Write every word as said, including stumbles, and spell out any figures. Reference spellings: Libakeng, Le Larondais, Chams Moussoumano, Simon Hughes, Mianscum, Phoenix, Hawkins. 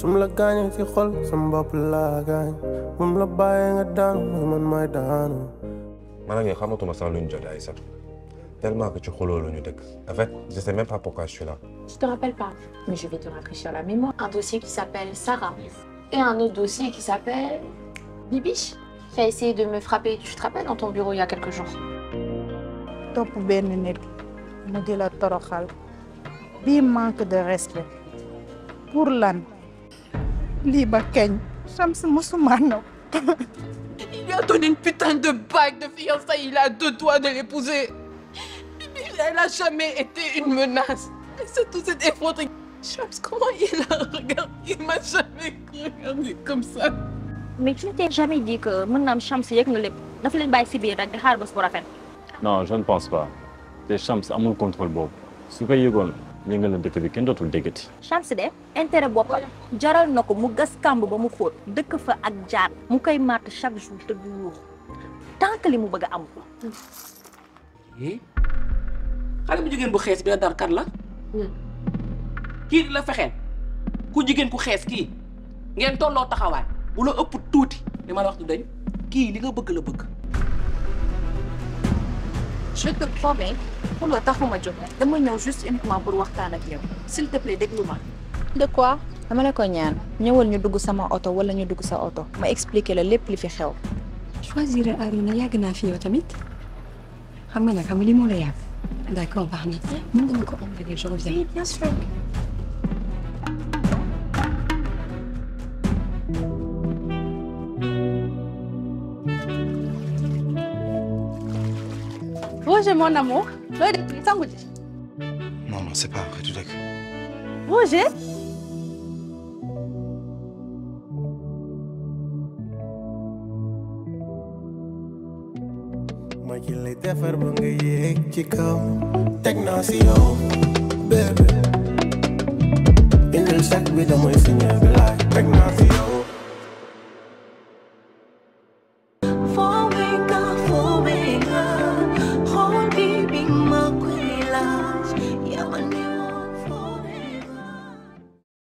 sum la gaañ ci xol sama bopp la gaañ mum la bàyyi nga daanu man may daanu man ak yow xamatuma sax luñu jot ay sax tellement que tu xoloo luñu dëkk en fait je sais même pas pourquoi je suis là. Je te rappelle pas mais je vais te rafraîchir la mémoire. Un dossier qui s'appelle Sarah et un autre dossier qui s'appelle Bibiche qui a essayé de me frapper, tu te rappelles, dans ton bureau il y a quelques jours. Top benn nit mu di la toroxal bi manque de respect pour l'âne. Libakeng, Chams Moussoumano. Il lui a donné une putain de bague de fiançailles, il a deux doigts de l'épouser. Elle n'a jamais été une menace. Et c'est tout cet effronté. Chams, comment il a regardé? Il m'a jamais regardé comme ça. Mais tu ne t'es jamais dit que mon nom Chams, c'est que nous les... Nous faisons des sibires, des harbes pour la fin. Non, je ne pense pas. Les Chams ont mon contrôle, Bob. Si vous avez li nga leen dëkk bi kenn dootul déggati. Chams de intérêt boppam jaral na ko mu gas kàmb ba mu xóot dëkk fa ak jaar mu koy màtt chaque jour te du yuux tant que li mu bëgg a am ko. Xale bu jigéen bu xees bi la dar kan la kii di la fexeel ku jigéen ku xees kii ngeen tolloo taxawaay bu la ëpp tuuti li ma la wax du dañ kii li nga bëgg la bëgg. Je te promets, pour le temps que je suis juste uniquement pour parler avec toi. S'il te plaît, écoute-moi. De quoi? Je vais te dire, viens dans mon auto ou dans ton auto. Je vais expliquer tout ce qui se passe. Choisir Aruna, je suis fille aussi. Je sais ce que je veux. D'accord, Barney. Je vais te enlever, je reviens. Oui, bien sûr. Roger, mon amour, l'œil de tout, ça me dit. Non, non, c'est pas vrai, tu l'as cru. Roger? Moi qui l'ai fait faire bon gueyer, chico, technation, baby. Il ne le sait que dans mon signe, blague, technation.